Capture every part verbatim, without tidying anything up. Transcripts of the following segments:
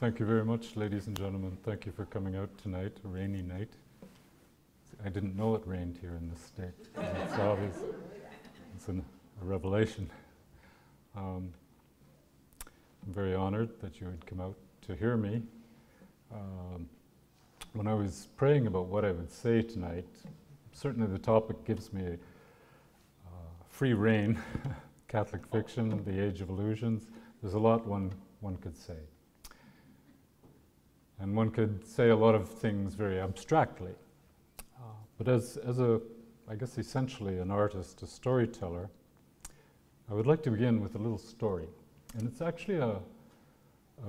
Thank you very much, ladies and gentlemen. Thank you for coming out tonight, a rainy night. I didn't know it rained here in this state. It's obvious. It's an, a revelation. Um, I'm very honored that you would come out to hear me. Um, when I was praying about what I would say tonight, certainly the topic gives me a, uh, free rein. Catholic fiction, the age of illusions. There's a lot one, one could say. And one could say a lot of things very abstractly. Uh, but as, as a, I guess essentially an artist, a storyteller, I would like to begin with a little story. And it's actually a, a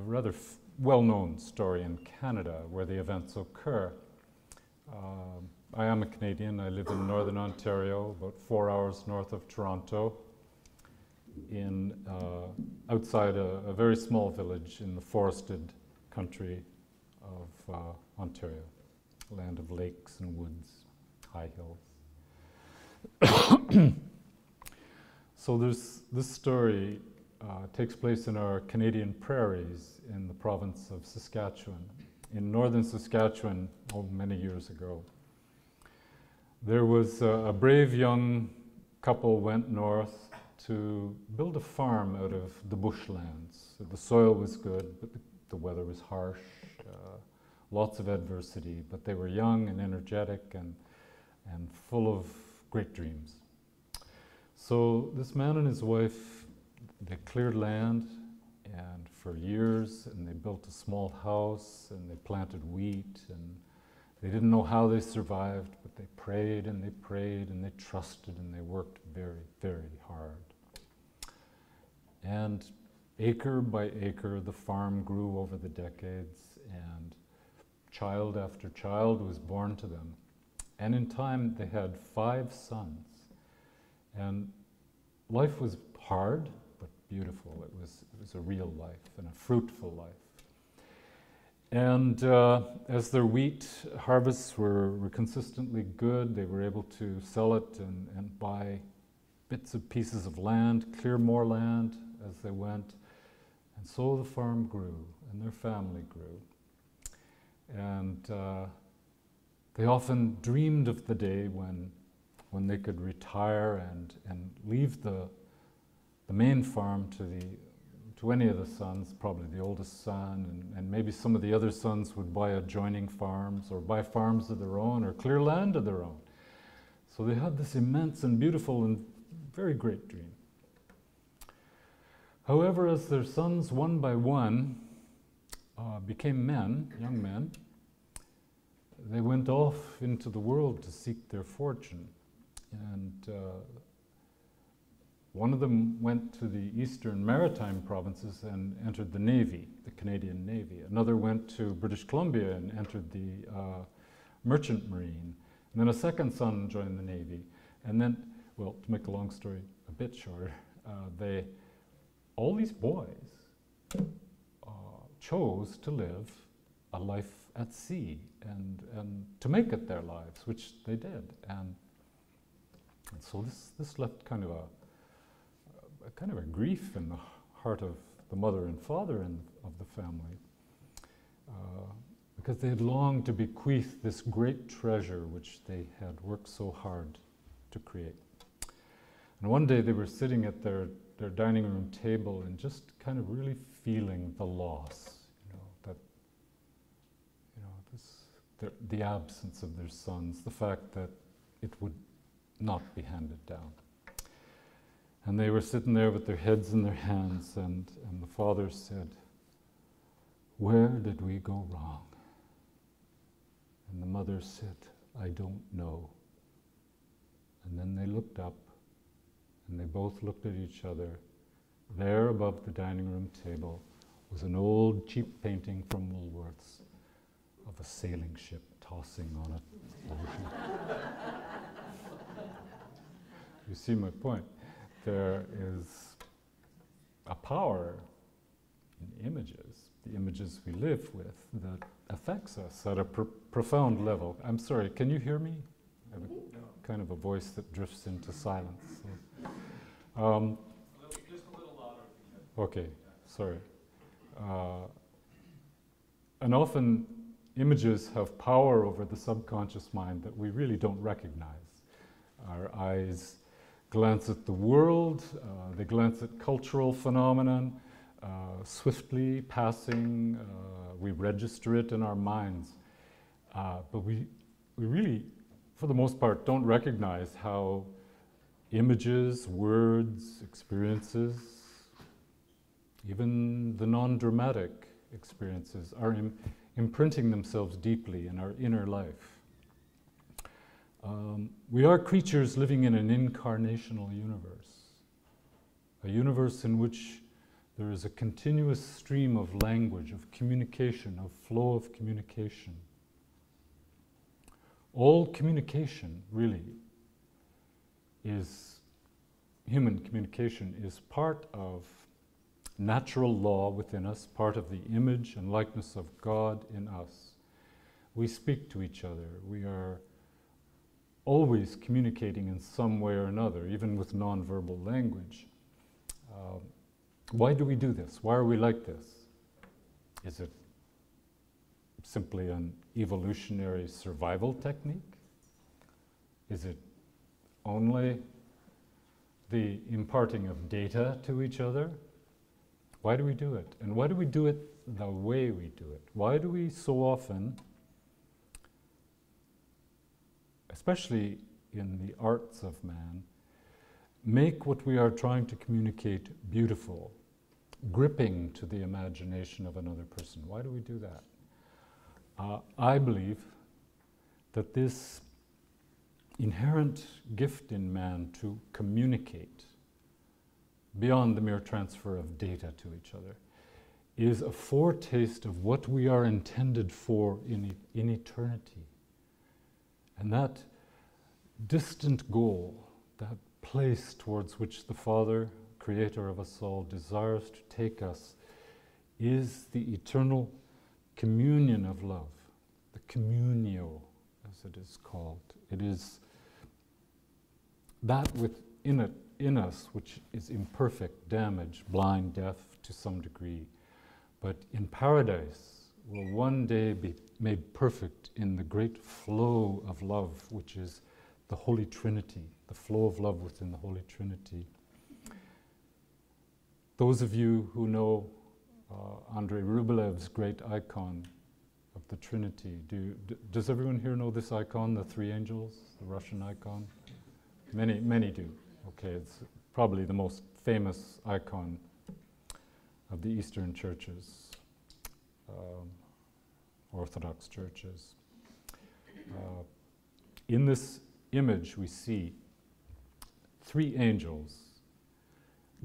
rather f well-known story in Canada where the events occur. Uh, I am a Canadian. I live in northern Ontario, about four hours north of Toronto, in uh, outside a, a very small village in the forested country of uh, Ontario, land of lakes and woods, high hills. So there's, this story uh, takes place in our Canadian prairies in the province of Saskatchewan. In northern Saskatchewan, oh, many years ago, there was uh, a brave young couple went north to build a farm out of the bushlands. The soil was good, but the, the weather was harsh. Uh, lots of adversity, but they were young and energetic and, and full of great dreams. So this man and his wife, they cleared land and for years, and they built a small house and they planted wheat, and they didn't know how they survived, but they prayed and they prayed and they trusted and they worked very, very hard. And acre by acre, the farm grew over the decades, and child after child was born to them. And in time, they had five sons. And life was hard, but beautiful. It was, it was a real life and a fruitful life. And uh, as their wheat harvests were, were consistently good, they were able to sell it and, and buy bits of pieces of land, clear more land as they went. And so the farm grew, and their family grew. And uh, they often dreamed of the day when, when they could retire and, and leave the, the main farm to, the, to any of the sons, probably the oldest son, and, and maybe some of the other sons would buy adjoining farms or buy farms of their own or clear land of their own. So they had this immense and beautiful and very great dream. However, as their sons, one by one, Uh, became men, young men, they went off into the world to seek their fortune. And uh, one of them went to the Eastern Maritime provinces and entered the Navy, the Canadian Navy. Another went to British Columbia and entered the uh, Merchant Marine. And then a second son joined the Navy. And then, well, to make a long story a bit shorter, uh, they, all these boys, chose to live a life at sea and, and to make it their lives, which they did. And, and so this, this left kind of a, a kind of a grief in the heart of the mother and father and of the family, uh, because they had longed to bequeath this great treasure which they had worked so hard to create. And one day they were sitting at their, their dining room table and just kind of really feeling the loss, you know, that, you know, this, the, the absence of their sons, the fact that it would not be handed down. And they were sitting there with their heads in their hands, and, and the father said, "Where did we go wrong?" And the mother said, "I don't know." And then they looked up, and they both looked at each other. There, above the dining room table, was an old cheap painting from Woolworth's of a sailing ship tossing on a ocean. You see my point. There is a power in images, the images we live with, that affects us at a pr profound level. I'm sorry, can you hear me? I have a kind of a voice that drifts into silence. So. Um, Okay, sorry. Uh, And often images have power over the subconscious mind that we really don't recognize. Our eyes glance at the world, uh, they glance at cultural phenomenon, uh, swiftly passing, uh, we register it in our minds. Uh, but we, we really, for the most part, don't recognize how images, words, experiences, even the non-dramatic experiences are im- imprinting themselves deeply in our inner life. Um, we are creatures living in an incarnational universe, a universe in which there is a continuous stream of language, of communication, of flow of communication. All communication, really, is, human communication is part of natural law within us, part of the image and likeness of God in us. We speak to each other. We are always communicating in some way or another, even with nonverbal language. Um, why do we do this? Why are we like this? Is it simply an evolutionary survival technique? Is it only the imparting of data to each other? Why do we do it? And why do we do it the way we do it? Why do we so often, especially in the arts of man, make what we are trying to communicate beautiful, gripping to the imagination of another person? Why do we do that? Uh, I believe that this inherent gift in man to communicate beyond the mere transfer of data to each other is a foretaste of what we are intended for in, e in eternity. And that distant goal, that place towards which the Father, creator of us all, desires to take us, is the eternal communion of love, the communio, as it is called. It is that within it, in us, which is imperfect, damaged, blind, deaf to some degree, but in paradise will one day be made perfect in the great flow of love, which is the Holy Trinity, the flow of love within the Holy Trinity. Those of you who know uh, Andrei Rubelev's great icon of the Trinity, do, d does everyone here know this icon, the three angels, the Russian icon? Many, many do. Okay, it's probably the most famous icon of the Eastern churches, um, Orthodox churches. Uh, in this image, we see three angels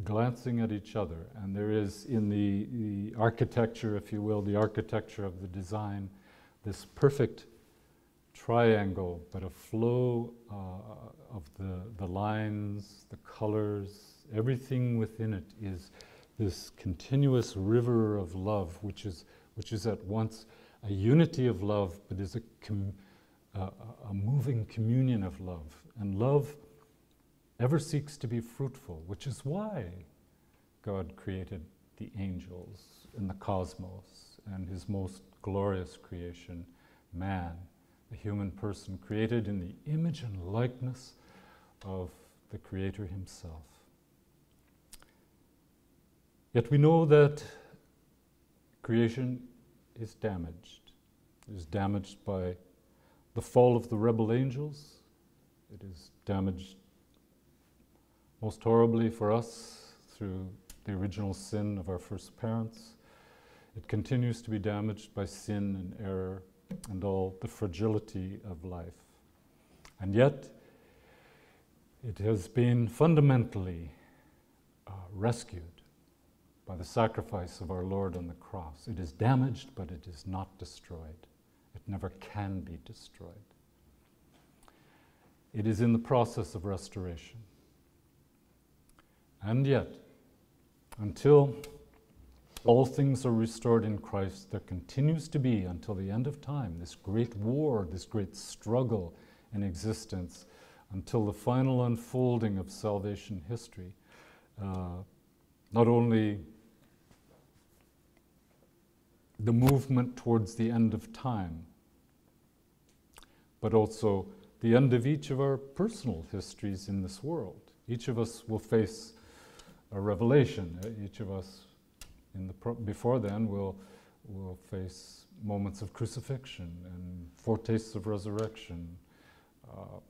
glancing at each other, and there is in the, the architecture, if you will, the architecture of the design, this perfect triangle, but a flow uh, of the, the lines, the colors, everything within it is this continuous river of love, which is, which is at once a unity of love, but is a, com uh, a moving communion of love. And love ever seeks to be fruitful, which is why God created the angels and the cosmos and his most glorious creation, man. A human person created in the image and likeness of the Creator himself. Yet we know that creation is damaged. It is damaged by the fall of the rebel angels. It is damaged most horribly for us through the original sin of our first parents. It continues to be damaged by sin and error, and all the fragility of life. And yet, it has been fundamentally uh, rescued by the sacrifice of our Lord on the cross. It is damaged, but it is not destroyed. It never can be destroyed. It is in the process of restoration. And yet, until all things are restored in Christ, there continues to be, until the end of time, this great war, this great struggle in existence, until the final unfolding of salvation history. Uh, not only the movement towards the end of time, but also the end of each of our personal histories in this world. Each of us will face a revelation. Each of us, in the pro before then, will will face moments of crucifixion and foretastes of resurrection. Uh,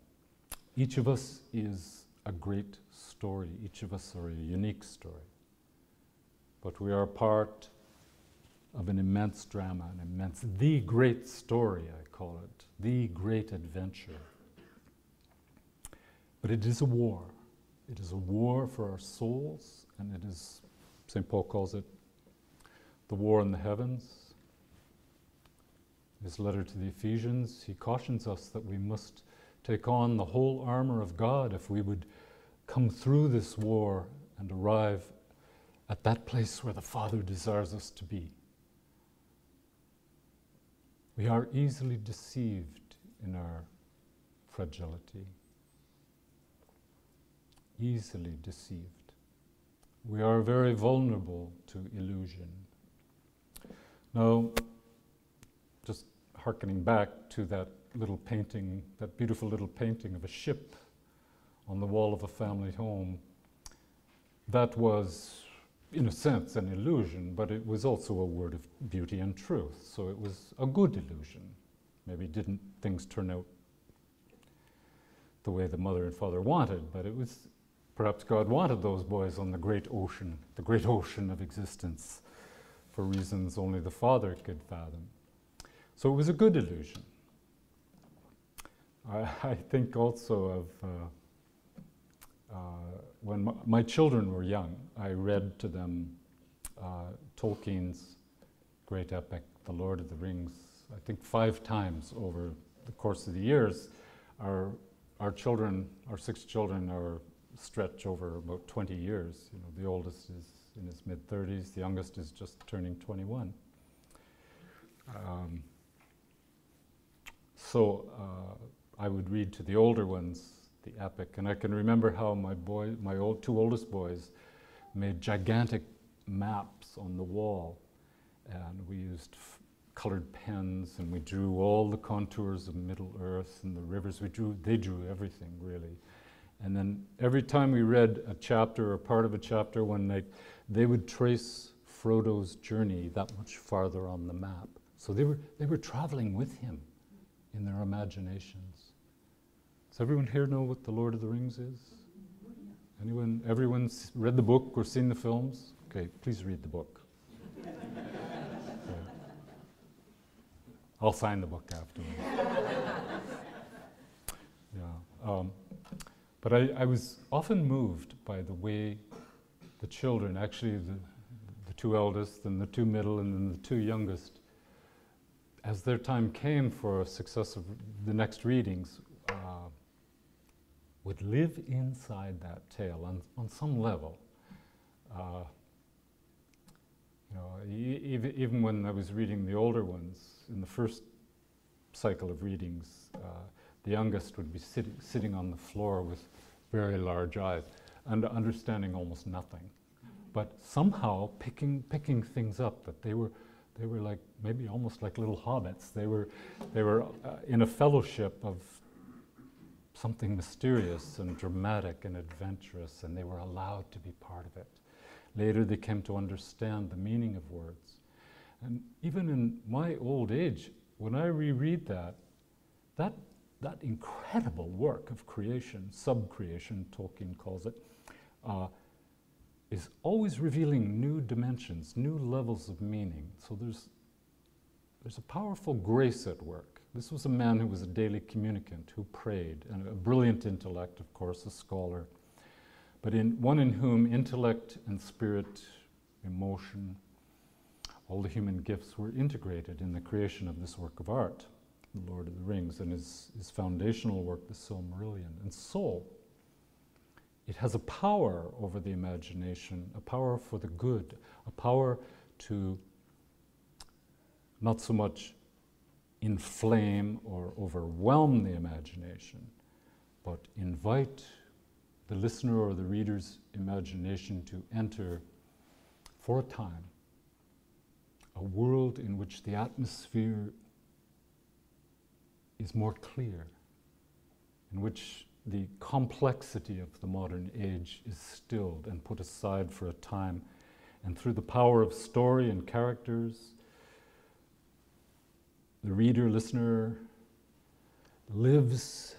each of us is a great story. Each of us are a unique story. But we are part of an immense drama, an immense, the great story, I call it, the great adventure. But it is a war. It is a war for our souls, and it is, Saint Paul calls it, the war in the heavens. In his letter to the Ephesians, he cautions us that we must take on the whole armor of God if we would come through this war and arrive at that place where the Father desires us to be. We are easily deceived in our fragility. Easily deceived. We are very vulnerable to illusion. Now, just hearkening back to that little painting, that beautiful little painting of a ship on the wall of a family home, that was, in a sense, an illusion, but it was also a word of beauty and truth, so it was a good illusion. Maybe didn't things turn out the way the mother and father wanted, but it was, perhaps God wanted those boys on the great ocean, the great ocean of existence, for reasons only the Father could fathom. So it was a good illusion. I, I think also of uh, uh, when my, my children were young, I read to them uh, Tolkien's great epic, The Lord of the Rings, I think five times over the course of the years. Our, our children, our six children, are stretched over about twenty years. You know, the oldest is in his mid thirties, the youngest is just turning twenty-one. Um, so uh, I would read to the older ones the epic, and I can remember how my boy, my old, two oldest boys made gigantic maps on the wall, and we used f colored pens, and we drew all the contours of Middle Earth and the rivers. We drew, they drew everything, really. And then every time we read a chapter or part of a chapter one night, they would trace Frodo's journey that much farther on the map. So they were, they were traveling with him in their imaginations. Does everyone here know what The Lord of the Rings is? Anyone, everyone's read the book or seen the films? Okay, please read the book. Yeah. I'll sign the book afterwards. Yeah. Um, But I, I was often moved by the way the children, actually the, the two eldest and the two middle and then the two youngest, as their time came for successive, the next readings, uh, would live inside that tale on, on some level. Uh, you know, e even when I was reading the older ones, in the first cycle of readings, uh, the youngest would be sit sitting on the floor with very large eyes and understanding almost nothing, but somehow picking picking things up, that they were they were like maybe almost like little hobbits. They were they were uh, in a fellowship of something mysterious and dramatic and adventurous, and they were allowed to be part of it. Later they came to understand the meaning of words. And even in my old age, when I reread that that that incredible work of creation, sub-creation, Tolkien calls it, uh, is always revealing new dimensions, new levels of meaning. So there's, there's a powerful grace at work. This was a man who was a daily communicant, who prayed, and a brilliant intellect, of course, a scholar, but in one in whom intellect and spirit, emotion, all the human gifts were integrated in the creation of this work of art, The Lord of the Rings, and his, his foundational work, the Silmarillion. And so, it has a power over the imagination, a power for the good, a power to not so much inflame or overwhelm the imagination, but invite the listener or the reader's imagination to enter, for a time, a world in which the atmosphere is more clear, in which the complexity of the modern age is stilled and put aside for a time, and through the power of story and characters, the reader, listener, lives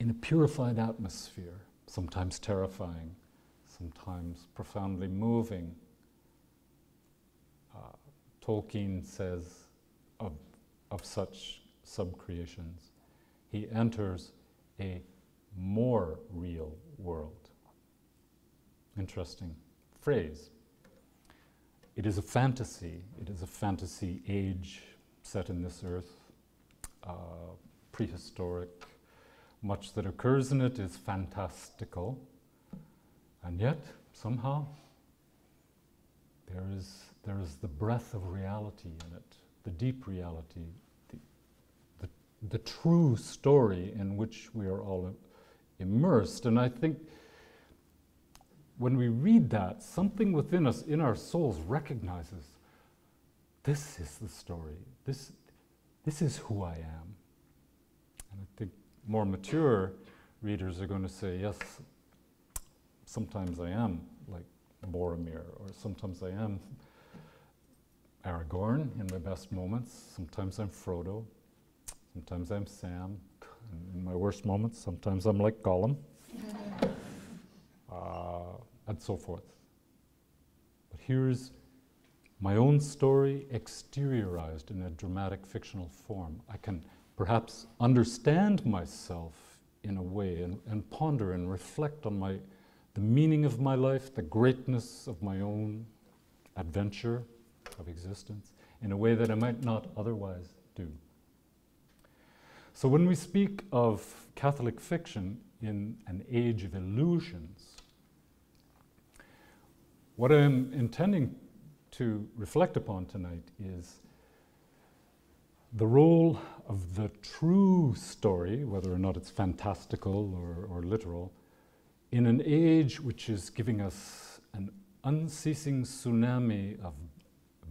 in a purified atmosphere, sometimes terrifying, sometimes profoundly moving. Uh, Tolkien says of, of such sub-creations, he enters a more real world. Interesting phrase. It is a fantasy. It is a fantasy age set in this earth, uh, prehistoric. Much that occurs in it is fantastical, and yet somehow there is, there is the breath of reality in it, the deep reality, the, the, the true story in which we are all immersed. And I think when we read that, something within us, in our souls, recognizes this is the story, this, this is who I am. And I think more mature readers are going to say, yes, sometimes I am like Boromir, or sometimes I am Aragorn in my best moments, sometimes I'm Frodo, sometimes I'm Sam, and in my worst moments, sometimes I'm like Gollum, uh, and so forth. But here's my own story exteriorized in a dramatic fictional form. I can perhaps understand myself in a way, and, and ponder and reflect on my, the meaning of my life, the greatness of my own adventure of existence in a way that I might not otherwise do. So when we speak of Catholic fiction in an age of illusions, what I'm intending to reflect upon tonight is the role of the true story, whether or not it's fantastical or, or literal, in an age which is giving us an unceasing tsunami of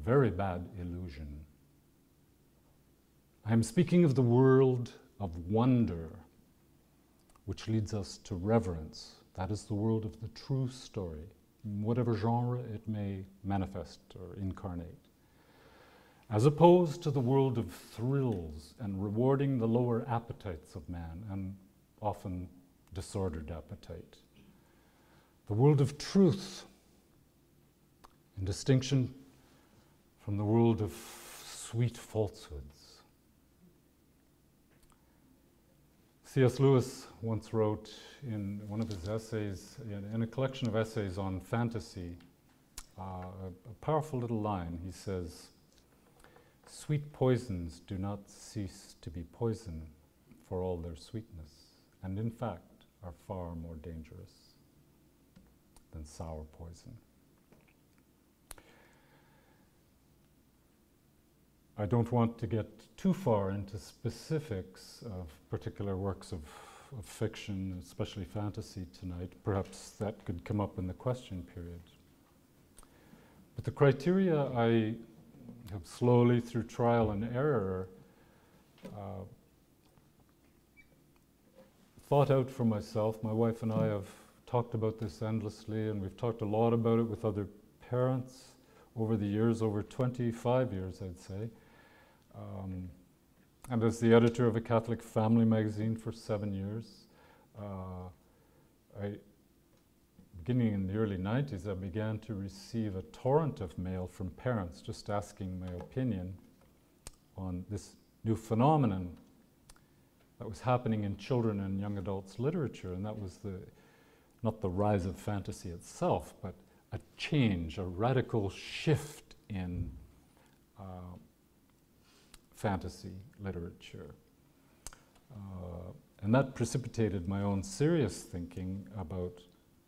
very bad illusion. I'm speaking of the world of wonder, which leads us to reverence. That is the world of the true story, in whatever genre it may manifest or incarnate, as opposed to the world of thrills and rewarding the lower appetites of man, and often disordered appetite. The world of truth, in distinction from the world of sweet falsehoods. C S Lewis once wrote in one of his essays, in a collection of essays on fantasy, uh, a powerful little line. He says, "Sweet poisons do not cease to be poison for all their sweetness, and in fact are far more dangerous than sour poison." I don't want to get too far into specifics of particular works of, of fiction, especially fantasy, tonight. Perhaps that could come up in the question period. But the criteria I have slowly, through trial and error, uh, thought out for myself. My wife and I have talked about this endlessly, and we've talked a lot about it with other parents over the years, over twenty-five years, I'd say. Um, and as the editor of a Catholic family magazine for seven years, uh, I, beginning in the early nineties, I began to receive a torrent of mail from parents just asking my opinion on this new phenomenon that was happening in children and young adults literature, and that was the, not the rise of fantasy itself, but a change, a radical shift in uh, fantasy literature. Uh, and that precipitated my own serious thinking about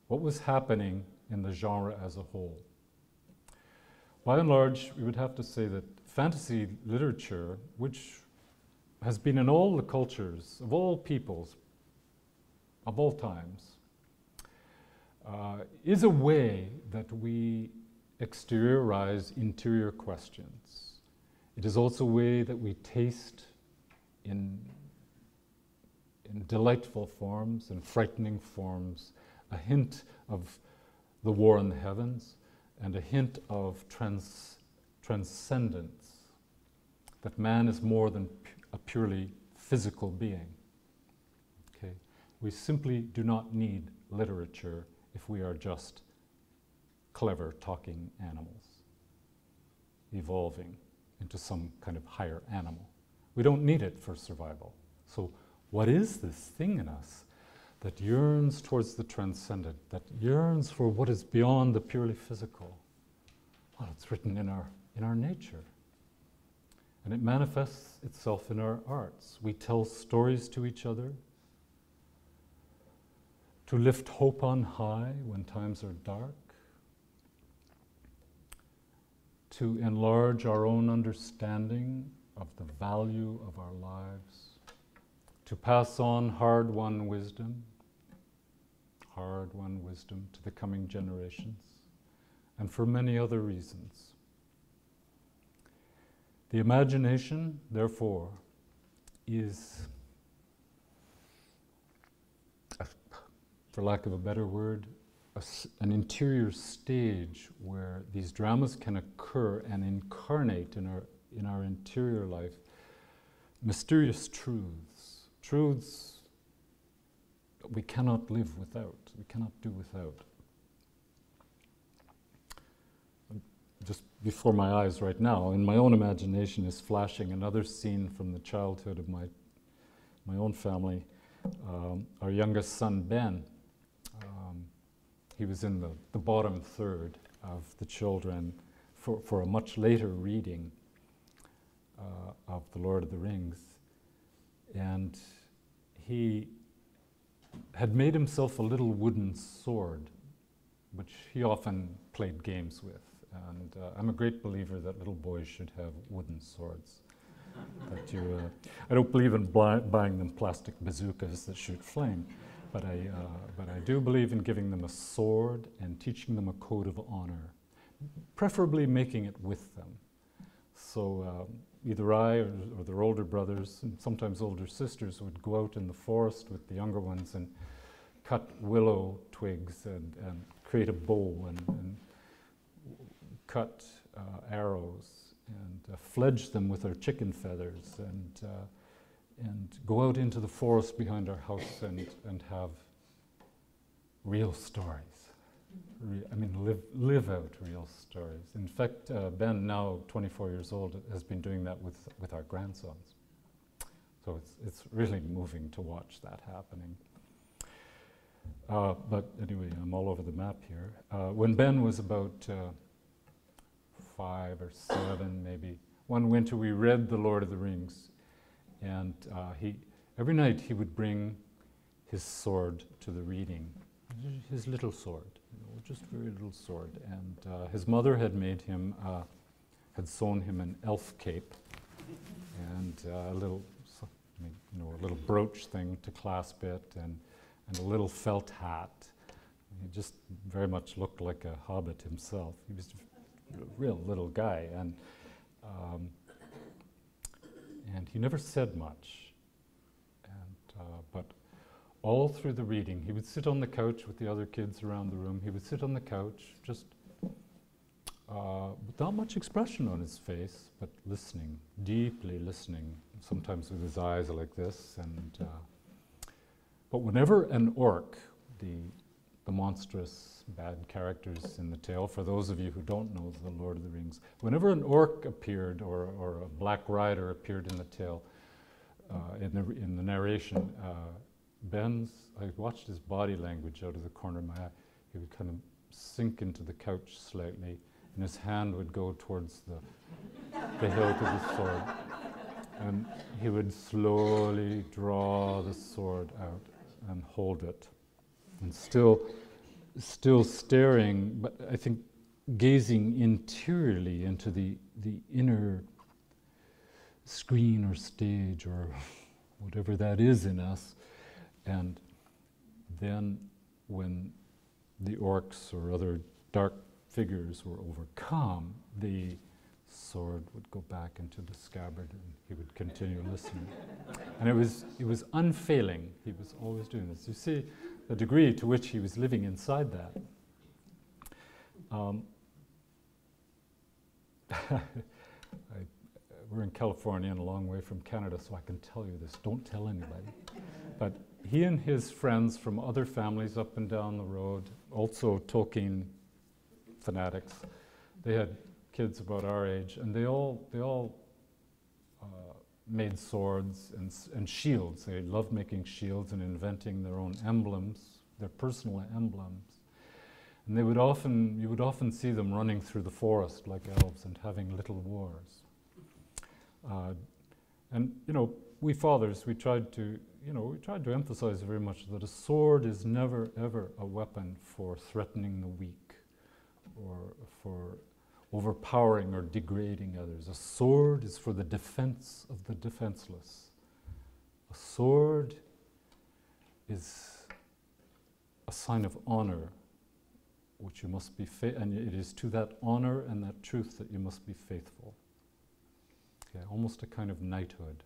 what was happening in the genre as a whole. By and large, we would have to say that fantasy literature, which has been in all the cultures, of all peoples, of all times, uh, is a way that we exteriorize interior questions. It is also a way that we taste in, in delightful forms and frightening forms a hint of the war in the heavens and a hint of trans, transcendence, that man is more than pu- a purely physical being. Okay? We simply do not need literature if we are just clever talking animals evolving into some kind of higher animal. We don't need it for survival. So what is this thing in us that yearns towards the transcendent, that yearns for what is beyond the purely physical? Well, it's written in our, in our nature. And it manifests itself in our arts. We tell stories to each other to lift hope on high when times are dark, to enlarge our own understanding of the value of our lives, to pass on hard-won wisdom, hard-won wisdom to the coming generations, and for many other reasons. The imagination, therefore, is, for lack of a better word, an interior stage where these dramas can occur and incarnate in our, in our interior life mysterious truths, truths we cannot live without, we cannot do without. Just before my eyes right now, in my own imagination is flashing another scene from the childhood of my, my own family. Um, our youngest son, Ben, um, he was in the, the bottom third of the children for, for a much later reading uh, of The Lord of the Rings. And he had made himself a little wooden sword, which he often played games with. And uh, I'm a great believer that little boys should have wooden swords. that you, uh, I don't believe in buying them plastic bazookas that shoot flame. But I, uh, but I do believe in giving them a sword and teaching them a code of honor, preferably making it with them. So uh, either I or, or their older brothers, and sometimes older sisters, would go out in the forest with the younger ones and cut willow twigs and, and create a bow and, and cut uh, arrows and uh, fledge them with our chicken feathers and uh, and go out into the forest behind our house and, and have real stories. Re I mean, live, live out real stories. In fact, uh, Ben, now twenty-four years old, has been doing that with, with our grandsons. So it's, it's really moving to watch that happening. Uh, but anyway, I'm all over the map here. Uh, when Ben was about uh, five or seven, maybe, one winter we read The Lord of the Rings. And uh, he, every night he would bring his sword to the reading, his little sword, you know, just very little sword. And uh, his mother had made him, uh, had sewn him an elf cape and uh, a little, you know, a little brooch thing to clasp it, and, and a little felt hat. He just very much looked like a hobbit himself. He was a real little guy. And. Um, And he never said much, and, uh, but all through the reading, he would sit on the couch with the other kids around the room. He would sit on the couch, just uh, without much expression on his face, but listening, deeply listening, sometimes with his eyes like this. And uh, but whenever an orc, the, the monstrous bad characters in the tale, for those of you who don't know The Lord of the Rings, whenever an orc appeared or, or a black rider appeared in the tale, uh, in, the, in the narration, uh, Ben's, I watched his body language out of the corner of my eye. He would kind of sink into the couch slightly, and his hand would go towards the, the hilt of the sword. And he would slowly draw the sword out and hold it. And still, still staring, but I think gazing interiorly into the, the inner screen or stage or whatever that is in us. And then when the orcs or other dark figures were overcome, the sword would go back into the scabbard and he would continue listening. And it was, it was unfailing. He was always doing this. You see the degree to which he was living inside that. Um, I, we're in California and a long way from Canada, so I can tell you this. Don't tell anybody. But he and his friends from other families up and down the road, also Tolkien fanatics, they had kids about our age, and they all they all uh, made swords and, and shields. They loved making shields and inventing their own emblems, their personal emblems. And they would often, you would often see them running through the forest like elves and having little wars. Uh, and you know, we fathers, we tried to, you know, we tried to emphasize very much that a sword is never ever a weapon for threatening the weak, or for overpowering or degrading others. A sword is for the defense of the defenseless. A sword is a sign of honor, which you must be faithful, and it is to that honor and that truth that you must be faithful. Okay, almost a kind of knighthood.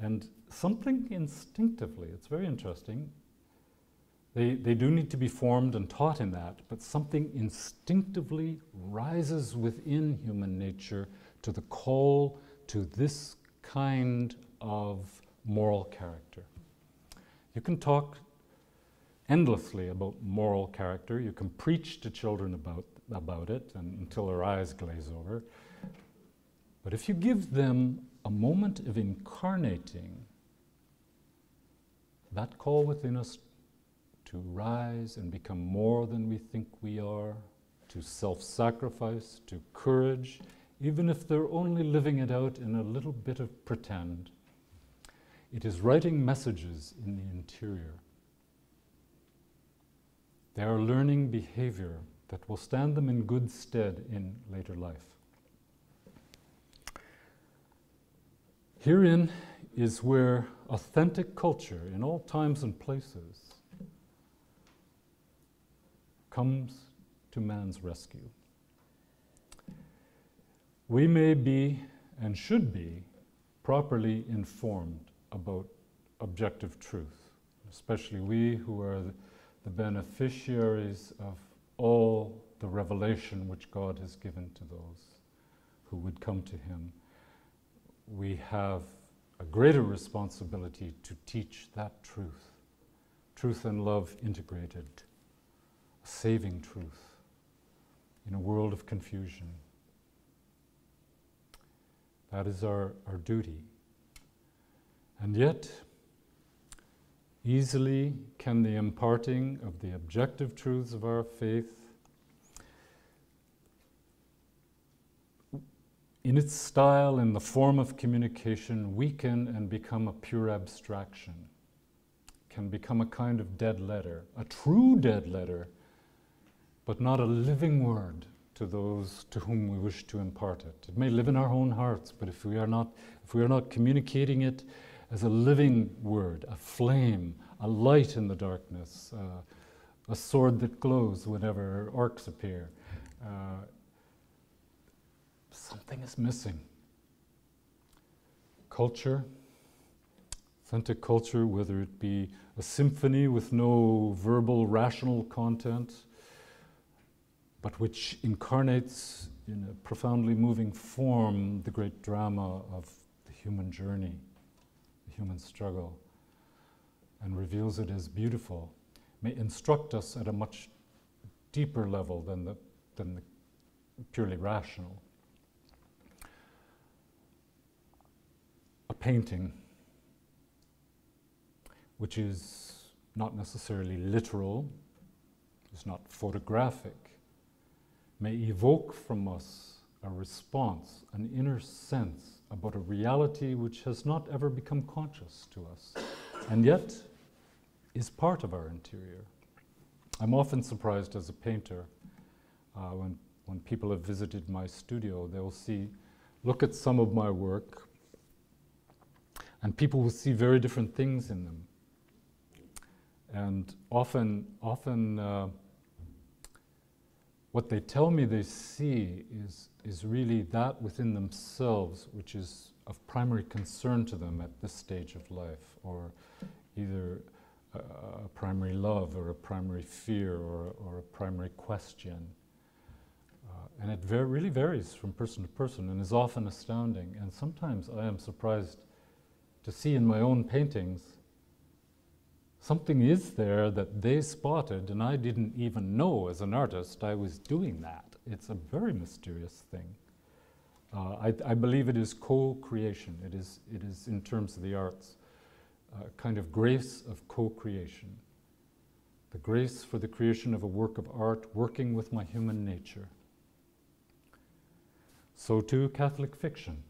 And something instinctively, it's very interesting, They, they do need to be formed and taught in that, but something instinctively rises within human nature to the call to this kind of moral character. You can talk endlessly about moral character. You can preach to children about, about it and until their eyes glaze over. But if you give them a moment of incarnating, that call within us to rise and become more than we think we are, to self-sacrifice, to courage, even if they're only living it out in a little bit of pretend. It is writing messages in the interior. They are learning behavior that will stand them in good stead in later life. Herein is where authentic culture in all times and places comes to man's rescue. We may be and should be properly informed about objective truth, especially we who are the beneficiaries of all the revelation which God has given to those who would come to him. We have a greater responsibility to teach that truth, truth and love integrated. Saving truth in a world of confusion. That is our, our duty. And yet, easily can the imparting of the objective truths of our faith, in its style, in the form of communication, weaken and become a pure abstraction, can become a kind of dead letter, a true dead letter, but not a living word to those to whom we wish to impart it. It may live in our own hearts, but if we are not, if we are not communicating it as a living word, a flame, a light in the darkness, uh, a sword that glows whenever orcs appear, uh, something is missing. Culture, authentic culture, whether it be a symphony with no verbal, rational content, but which incarnates in a profoundly moving form the great drama of the human journey, the human struggle, and reveals it as beautiful, may instruct us at a much deeper level than the, than the purely rational. A painting, which is not necessarily literal, is not photographic, may evoke from us a response, an inner sense about a reality which has not ever become conscious to us, and yet is part of our interior. I'm often surprised as a painter, uh, when, when people have visited my studio, they'll see, look at some of my work, and people will see very different things in them. And often, often, uh, what they tell me they see is, is really that within themselves which is of primary concern to them at this stage of life, or either a, a primary love or a primary fear or, or a primary question. Uh, and it ver- really varies from person to person and is often astounding. And sometimes I am surprised to see in my own paintings something is there that they spotted and I didn't even know as an artist I was doing that. It's a very mysterious thing. Uh, I, I believe it is co-creation. It is, it is, in terms of the arts, a kind of grace of co-creation. The grace for the creation of a work of art working with my human nature. So too Catholic fiction,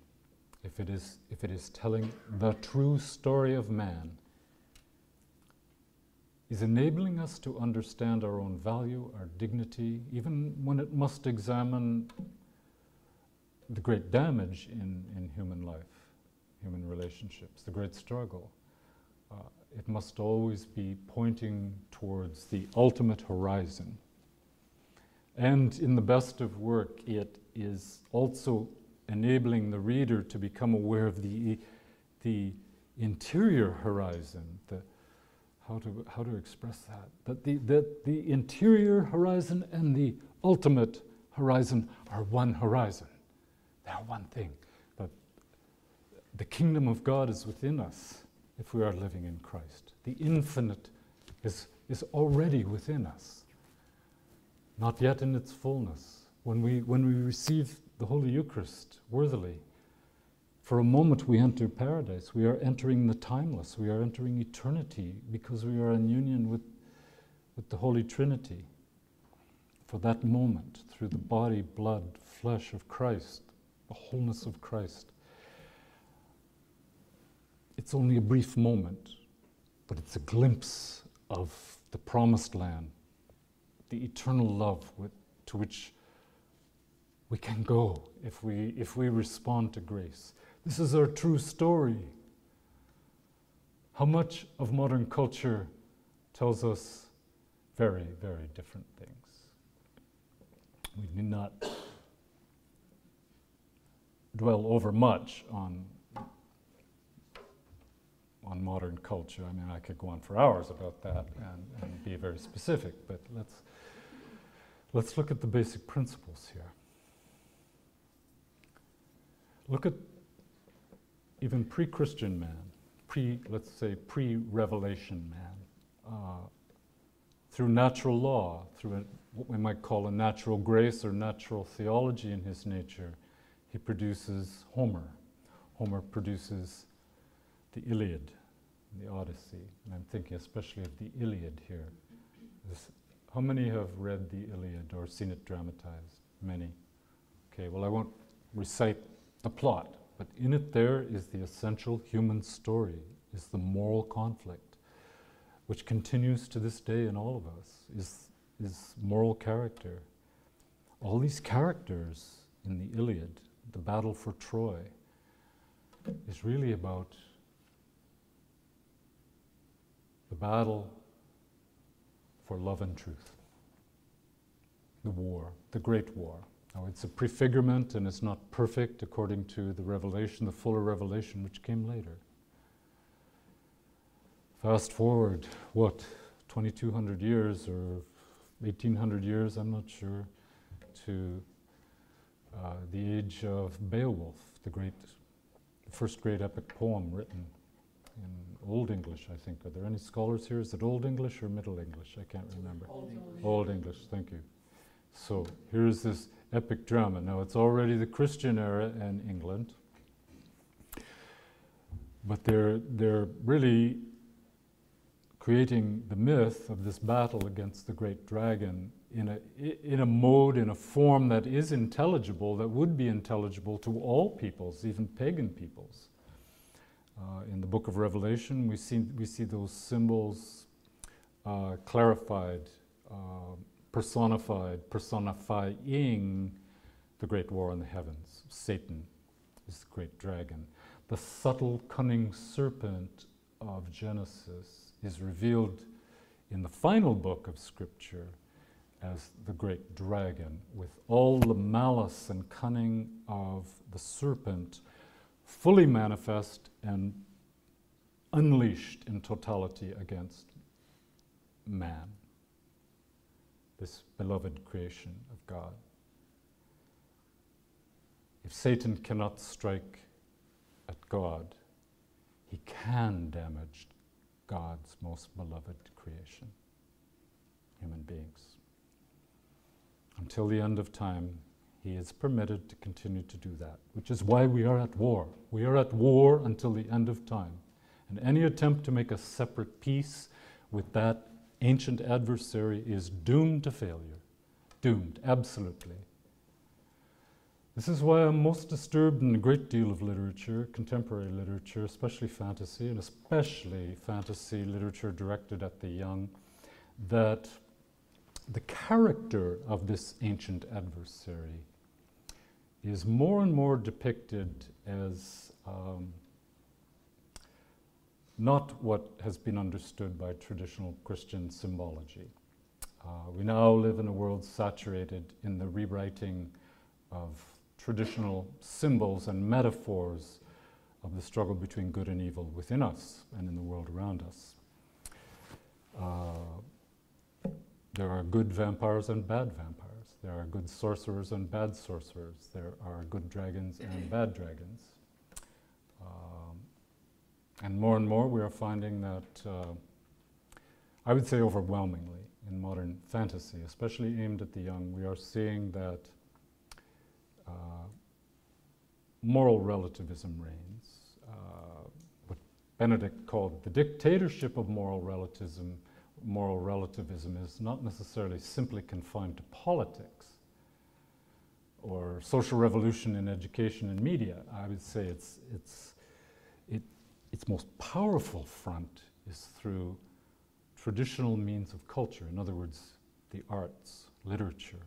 if it is, if it is telling the true story of man, is enabling us to understand our own value, our dignity, even when it must examine the great damage in, in human life, human relationships, the great struggle. Uh, it must always be pointing towards the ultimate horizon. And in the best of work, it is also enabling the reader to become aware of the, the interior horizon, the, how, to, how to express that, that the, that the interior horizon and the ultimate horizon are one horizon. They're one thing, that the kingdom of God is within us if we are living in Christ. The infinite is, is already within us, not yet in its fullness. When we, when we receive the Holy Eucharist worthily, for a moment we enter paradise. We are entering the timeless. We are entering eternity because we are in union with, with the Holy Trinity. For that moment, through the body, blood, flesh of Christ, the wholeness of Christ. It's only a brief moment, but it's a glimpse of the promised land, the eternal love with, to which we can go if we, if we respond to grace. This is our true story. How much of modern culture tells us very, very different things. We need not dwell over much on, on modern culture. I mean, I could go on for hours about that and, and be very specific, but let's, let's look at the basic principles here. Look at even pre-Christian man, pre, let's say pre-Revelation man, uh, through natural law, through a, what we might call a natural grace or natural theology in his nature, he produces Homer. Homer produces the Iliad, the Odyssey, and I'm thinking especially of the Iliad here. This, how many have read the Iliad or seen it dramatized? Many. Okay, well I won't recite the plot, but in it there is the essential human story, is the moral conflict, which continues to this day in all of us, is, is moral character. All these characters in the Iliad, the battle for Troy, is really about the battle for love and truth, the war, the great war. Now it's a prefigurement and it's not perfect according to the revelation, the fuller revelation which came later. Fast forward, what, twenty-two hundred years or eighteen hundred years, I'm not sure, to Uh, the age of Beowulf, the great, first great epic poem written in Old English, I think. Are there any scholars here? Is it Old English or Middle English? I can't remember. Old English. Old English, thank you. So here's this epic drama. Now it's already the Christian era in England, but they're, they're really creating the myth of this battle against the great dragon in a, in a mode, in a form that is intelligible, that would be intelligible to all peoples, even pagan peoples. Uh, in the Book of Revelation, we see, we see those symbols uh, clarified, uh, personified, personifying the great war in the heavens. Satan is the great dragon. The subtle, cunning serpent of Genesis is revealed in the final book of Scripture as the great dragon, with all the malice and cunning of the serpent fully manifest and unleashed in totality against man, this beloved creation of God. If Satan cannot strike at God, he can damage God's most beloved creation, human beings. Until the end of time, he is permitted to continue to do that, which is why we are at war. We are at war until the end of time. And any attempt to make a separate peace with that ancient adversary is doomed to failure, doomed, absolutely. This is why I'm most disturbed in a great deal of literature, contemporary literature, especially fantasy, and especially fantasy literature directed at the young, that the character of this ancient adversary is more and more depicted as um, not what has been understood by traditional Christian symbology. Uh, we now live in a world saturated in the rewriting of traditional symbols and metaphors of the struggle between good and evil within us and in the world around us. Uh, there are good vampires and bad vampires. There are good sorcerers and bad sorcerers. There are good dragons and bad dragons. Um, and more and more we are finding that, uh, I would say overwhelmingly, in modern fantasy, especially aimed at the young, we are seeing that Uh, moral relativism reigns. Uh, what Benedict called the dictatorship of moral relativism, moral relativism is not necessarily simply confined to politics or social revolution in education and media. I would say it's, it's, it, its most powerful front is through traditional means of culture, in other words, the arts, literature,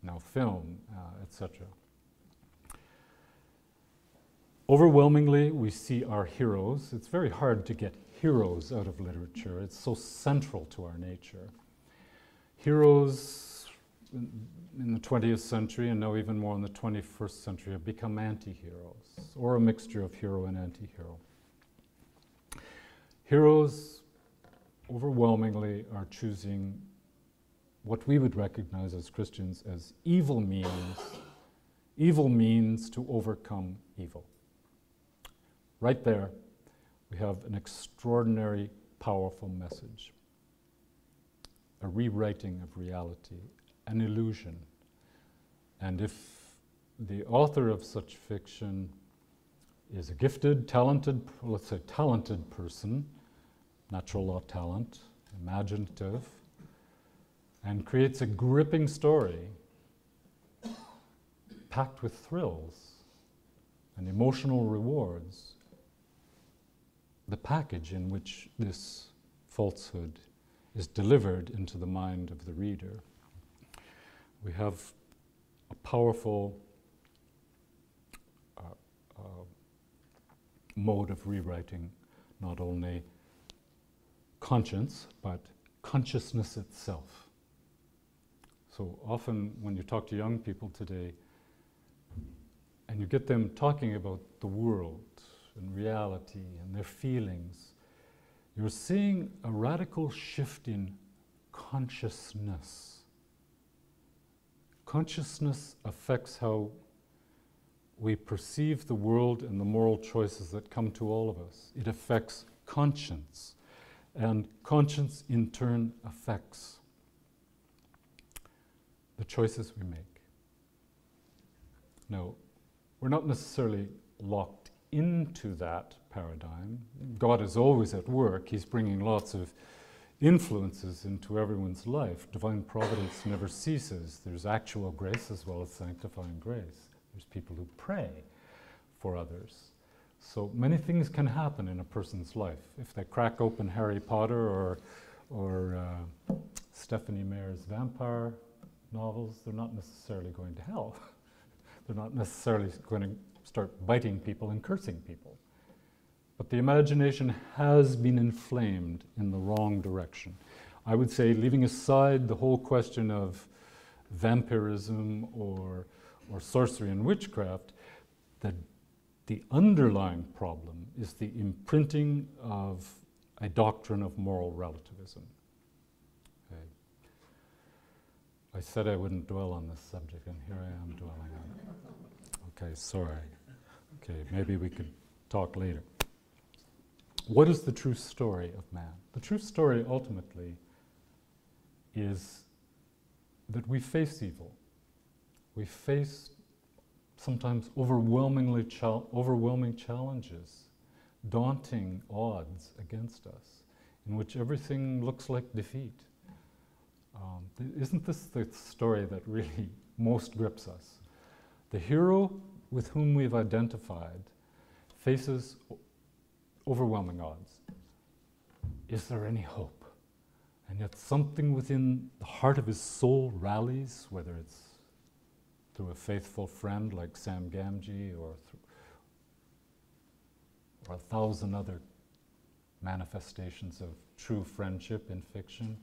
now film, uh, et cetera. Overwhelmingly, we see our heroes. It's very hard to get heroes out of literature. It's so central to our nature. Heroes in, in the twentieth century, and now even more in the twenty-first century, have become anti-heroes, or a mixture of hero and anti-hero. Heroes, overwhelmingly, are choosing what we would recognize as Christians as evil means, evil means to overcome evil. Right there, we have an extraordinary, powerful message, a rewriting of reality, an illusion. And if the author of such fiction is a gifted, talented, let's say talented person, natural law talent, imaginative, and creates a gripping story packed with thrills and emotional rewards, the package in which this falsehood is delivered into the mind of the reader, we have a powerful uh, uh, mode of rewriting not only conscience, but consciousness itself. So often when you talk to young people today and you get them talking about the world and reality and their feelings, you're seeing a radical shift in consciousness. Consciousness affects how we perceive the world and the moral choices that come to all of us. It affects conscience, and conscience in turn affects the choices we make. No, we're not necessarily locked into that paradigm. God is always at work. He's bringing lots of influences into everyone's life. Divine providence never ceases. There's actual grace as well as sanctifying grace. There's people who pray for others. So many things can happen in a person's life. If they crack open Harry Potter or, or uh, Stephenie Meyer's vampire novels, they're not necessarily going to hell. They're not necessarily going to start biting people and cursing people. But the imagination has been inflamed in the wrong direction. I would say, leaving aside the whole question of vampirism or, or sorcery and witchcraft, that the underlying problem is the imprinting of a doctrine of moral relativism. Okay. I said I wouldn't dwell on this subject, and here I am dwelling on it. Okay, sorry. Okay, maybe we could talk later. What is the true story of man? The true story ultimately is that we face evil. We face sometimes overwhelmingly chal- overwhelming challenges, daunting odds against us, in which everything looks like defeat. Um, isn't this the story that really most grips us? The hero with whom we've identified faces overwhelming odds. Is there any hope? And yet something within the heart of his soul rallies, whether it's through a faithful friend like Sam Gamgee or, or a thousand other manifestations of true friendship in fiction,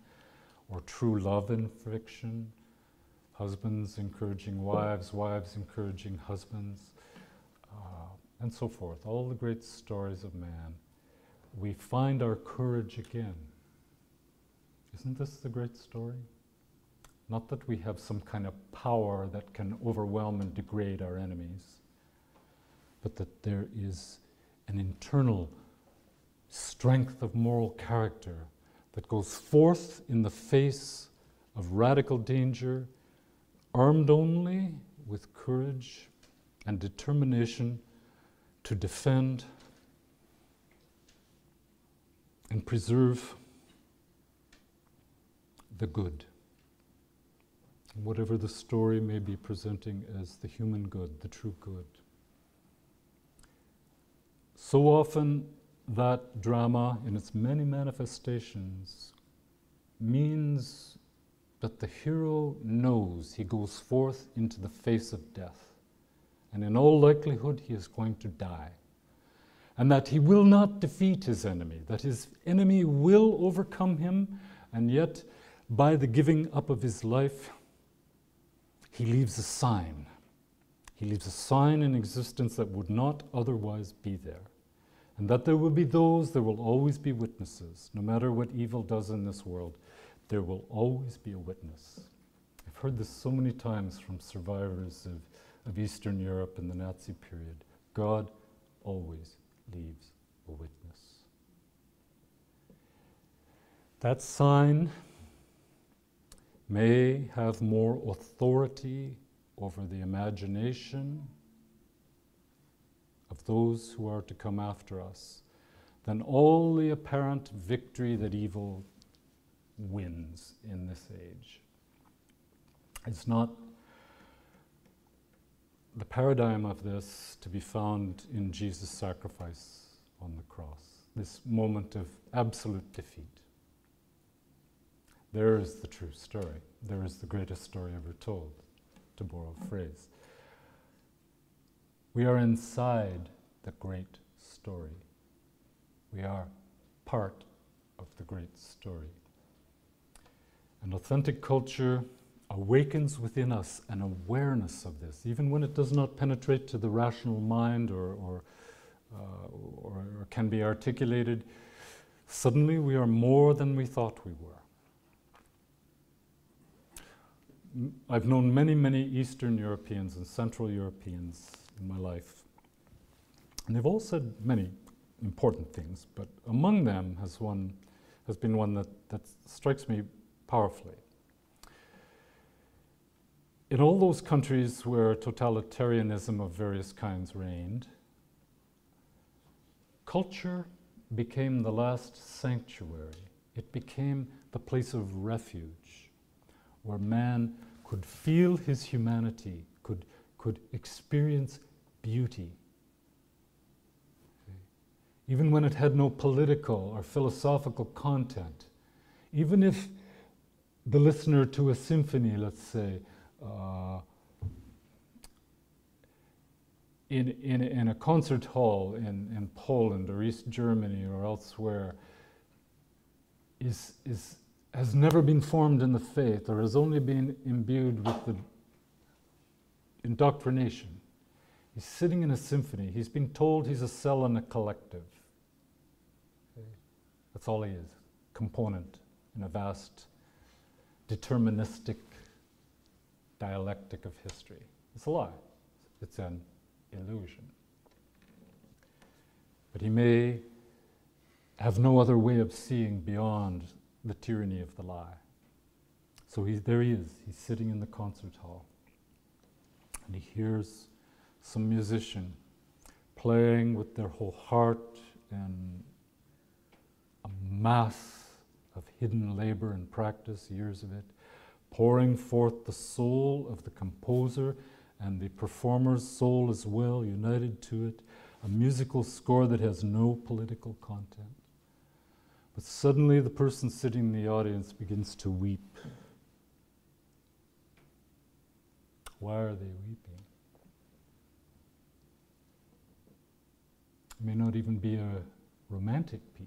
or true love in fiction, husbands encouraging wives, wives encouraging husbands, uh, and so forth. All the great stories of man, we find our courage again. Isn't this the great story? Not that we have some kind of power that can overwhelm and degrade our enemies, but that there is an internal strength of moral character that goes forth in the face of radical danger, armed only with courage and determination to defend and preserve the good, whatever the story may be presenting as the human good, the true good. So often, that drama, in its many manifestations, means that the hero knows he goes forth into the face of death, and in all likelihood he is going to die, and that he will not defeat his enemy, that his enemy will overcome him, and yet by the giving up of his life he leaves a sign. He leaves a sign in existence that would not otherwise be there. And that there will be those, there will always be witnesses. No matter what evil does in this world, there will always be a witness. I've heard this so many times from survivors of, of Eastern Europe in the Nazi period. God always leaves a witness. That sign may have more authority over the imagination of those who are to come after us than all the apparent victory that evil wins in this age. It's not the paradigm of this to be found in Jesus' sacrifice on the cross, this moment of absolute defeat. There is the true story. There is the greatest story ever told, to borrow a phrase. We are inside the great story. We are part of the great story. An authentic culture awakens within us an awareness of this, even when it does not penetrate to the rational mind or, or, uh, or, or can be articulated. Suddenly we are more than we thought we were. I've known many, many Eastern Europeans and Central Europeans in my life, and they've all said many important things, but among them has one has been one that, that strikes me powerfully. In all those countries where totalitarianism of various kinds reigned, culture became the last sanctuary. It became the place of refuge, where man could feel his humanity, could, could experience beauty. Okay. Even when it had no political or philosophical content, even if the listener to a symphony, let's say, uh, in, in, in a concert hall in, in Poland or East Germany or elsewhere, is, is has never been formed in the faith or has only been imbued with the indoctrination. He's sitting in a symphony. He's been told he's a cell in a collective. Okay. That's all he is, component in a vast deterministic dialectic of history. It's a lie. It's an illusion. But he may have no other way of seeing beyond the tyranny of the lie. So he's, there he is. He's sitting in the concert hall. And he hears some musician playing with their whole heart and a mass of hidden labor and practice, years of it, pouring forth the soul of the composer and the performer's soul as well, united to it, a musical score that has no political content. But suddenly the person sitting in the audience begins to weep. Why are they weeping? It may not even be a romantic piece.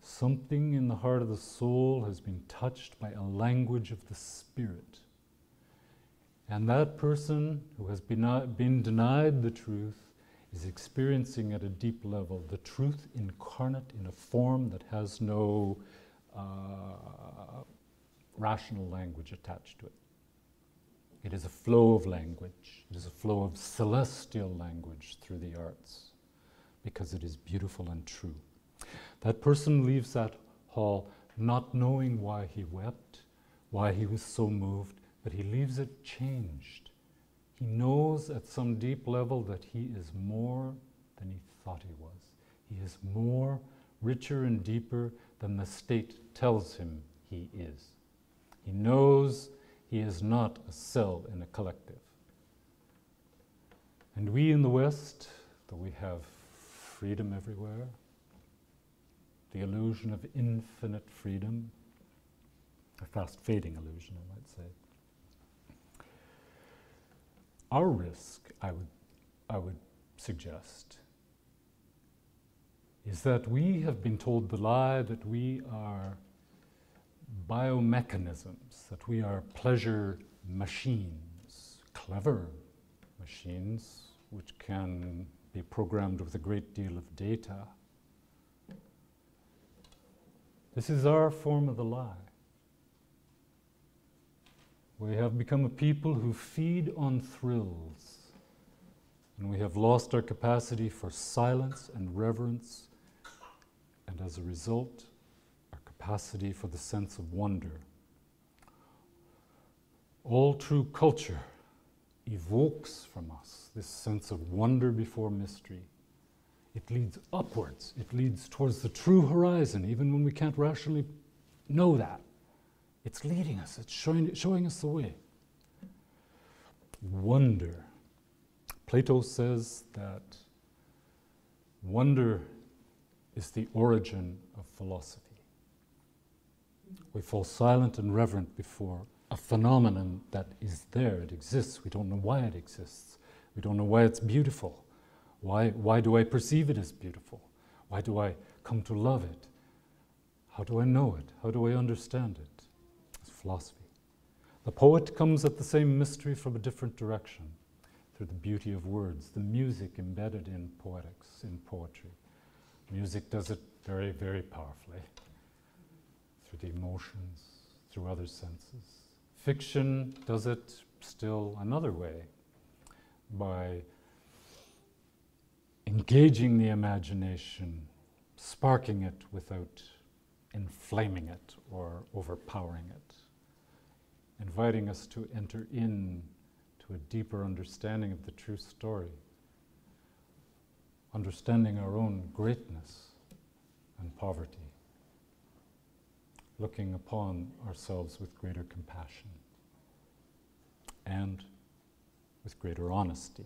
Something in the heart of the soul has been touched by a language of the spirit. And that person who has been, been denied the truth is experiencing at a deep level the truth incarnate in a form that has no uh, rational language attached to it. It is a flow of language. It is a flow of celestial language through the arts because it is beautiful and true. That person leaves that hall not knowing why he wept, why he was so moved, but he leaves it changed. He knows at some deep level that he is more than he thought he was. He is more, richer and deeper than the state tells him he is. He knows he is not a cell in a collective. And we in the West, though we have freedom everywhere, the illusion of infinite freedom, a fast-fading illusion, I might say, our risk, I would, I would suggest, is that we have been told the lie that we are biomechanisms, that we are pleasure machines, clever machines, which can be programmed with a great deal of data. This is our form of the lie. We have become a people who feed on thrills, and we have lost our capacity for silence and reverence, and as a result, our capacity for the sense of wonder. All true culture evokes from us this sense of wonder before mystery. It leads upwards, it leads towards the true horizon, even when we can't rationally know that. It's leading us, it's showing, showing us the way. Wonder. Plato says that wonder is the origin of philosophy. We fall silent and reverent before a phenomenon that is there, it exists. We don't know why it exists. We don't know why it's beautiful. Why, why do I perceive it as beautiful? Why do I come to love it? How do I know it? How do I understand it? Philosophy. The poet comes at the same mystery from a different direction, through the beauty of words, the music embedded in poetics, in poetry. Music does it very, very powerfully, through the emotions, through other senses. Fiction does it still another way, by engaging the imagination, sparking it without inflaming it or overpowering it, inviting us to enter in to a deeper understanding of the true story, understanding our own greatness and poverty, looking upon ourselves with greater compassion and with greater honesty.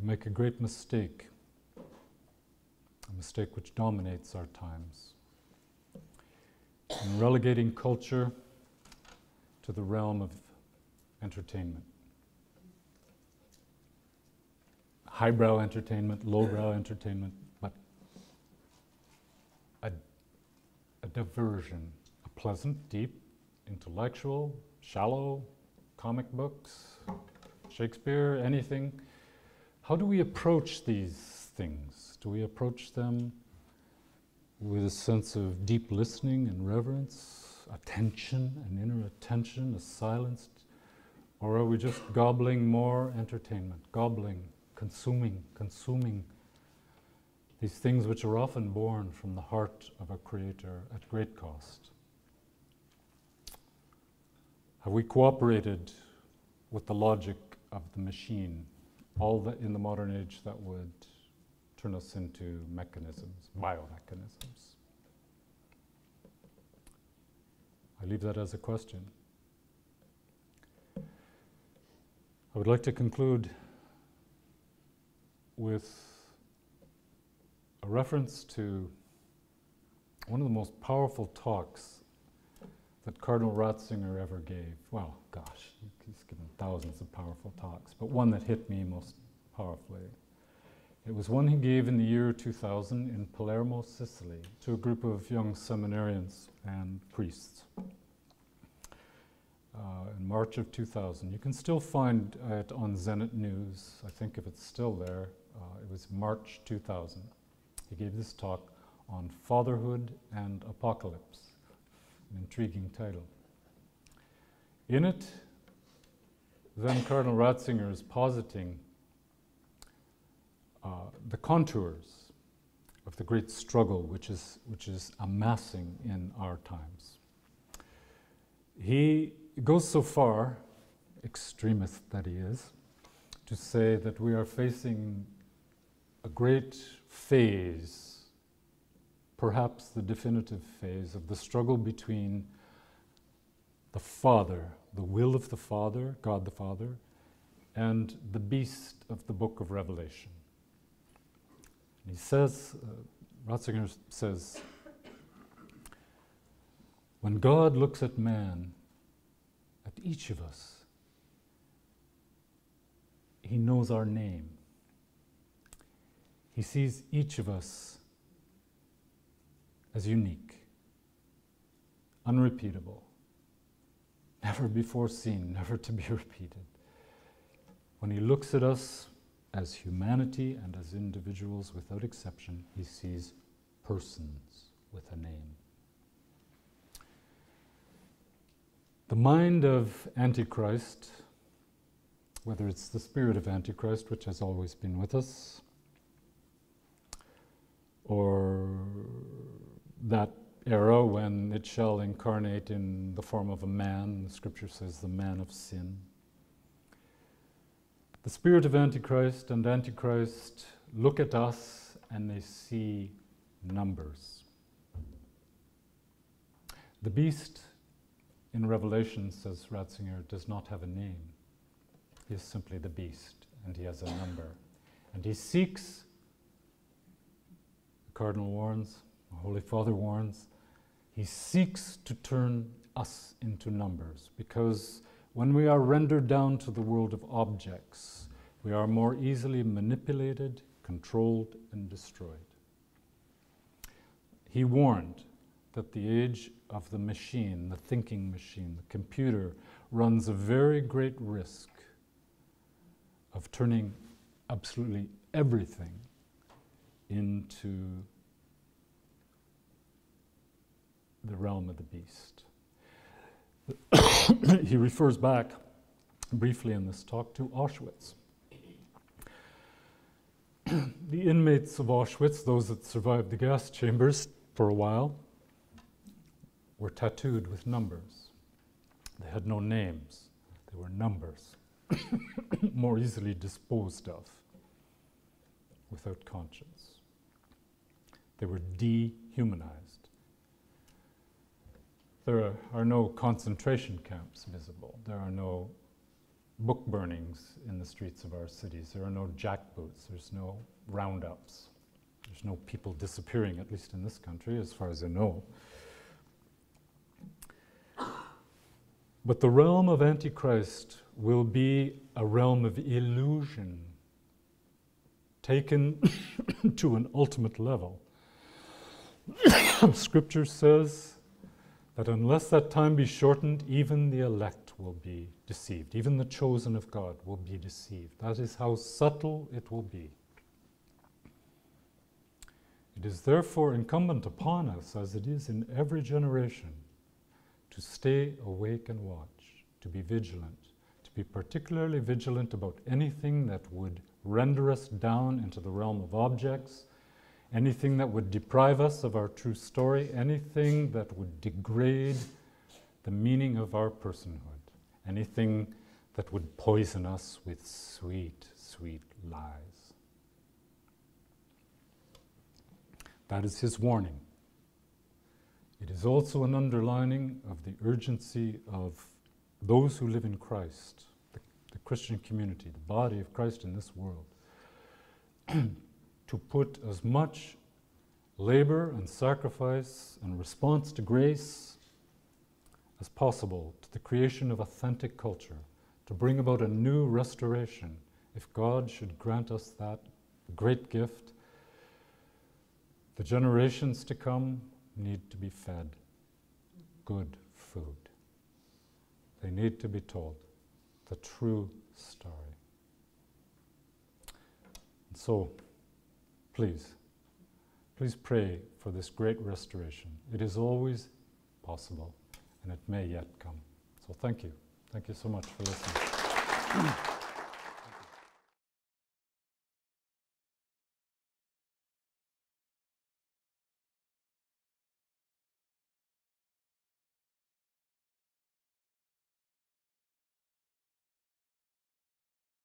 We make a great mistake, a mistake which dominates our times, in relegating culture to the realm of entertainment. highbrow entertainment, lowbrow entertainment, but a, a diversion, a pleasant, deep, intellectual, shallow, comic books, Shakespeare, anything. How do we approach these things? Do we approach them with a sense of deep listening and reverence, attention, an inner attention, a silenced, or are we just gobbling more entertainment, gobbling, consuming, consuming these things which are often born from the heart of a creator at great cost? Have we cooperated with the logic of the machine, all that in the modern age that would turn us into mechanisms, biomechanisms? I leave that as a question. I would like to conclude with a reference to one of the most powerful talks that Cardinal Ratzinger ever gave. Well, gosh, he's given thousands of powerful talks, but one that hit me most powerfully. It was one he gave in the year two thousand in Palermo, Sicily, to a group of young seminarians and priests. Uh, in March of two thousand. You can still find it on Zenit News, I think, if it's still there. Uh, it was March two thousand. He gave this talk on Fatherhood and Apocalypse. An intriguing title. In it, then Cardinal Ratzinger is positing uh, the contours of the great struggle which is, which is amassing in our times. He goes so far, extremist that he is, to say that we are facing a great phase, perhaps the definitive phase of the struggle between the Father, the will of the Father, God the Father, and the beast of the Book of Revelation. And he says, uh, Ratzinger says, when God looks at man, at each of us, he knows our name. He sees each of us as unique, unrepeatable, never before seen, never to be repeated. When he looks at us as humanity and as individuals without exception, he sees persons with a name. The mind of Antichrist, whether it's the spirit of Antichrist, which has always been with us, or that era when it shall incarnate in the form of a man, the scripture says the man of sin. The spirit of Antichrist and Antichrist look at us and they see numbers. The beast in Revelation, says Ratzinger, does not have a name. He is simply the beast and he has a number. And he seeks, the Cardinal warns, the Holy Father warns, he seeks to turn us into numbers, because when we are rendered down to the world of objects, we are more easily manipulated, controlled, and destroyed. He warned that the age of the machine, the thinking machine, the computer, runs a very great risk of turning absolutely everything into the realm of the beast. He refers back briefly in this talk to Auschwitz. The inmates of Auschwitz, those that survived the gas chambers for a while, were tattooed with numbers. They had no names. They were numbers, more easily disposed of, without conscience. They were dehumanized. There are no concentration camps visible. There are no book burnings in the streets of our cities. There are no jackboots. There's no roundups. There's no people disappearing, at least in this country, as far as I know. But the realm of Antichrist will be a realm of illusion, taken to an ultimate level. Scripture says that unless that time be shortened, even the elect will be deceived. Even the chosen of God will be deceived. That is how subtle it will be. It is therefore incumbent upon us, as it is in every generation, to stay awake and watch, to be vigilant, to be particularly vigilant about anything that would render us down into the realm of objects, anything that would deprive us of our true story, anything that would degrade the meaning of our personhood, anything that would poison us with sweet, sweet lies. That is his warning. It is also an underlining of the urgency of those who live in Christ, the, the Christian community, the body of Christ in this world, to put as much labor and sacrifice and response to grace as possible to the creation of authentic culture, to bring about a new restoration, if God should grant us that great gift. The generations to come need to be fed good food. They need to be told the true story. And so, please, please pray for this great restoration. It is always possible, and it may yet come. So thank you. Thank you so much for listening.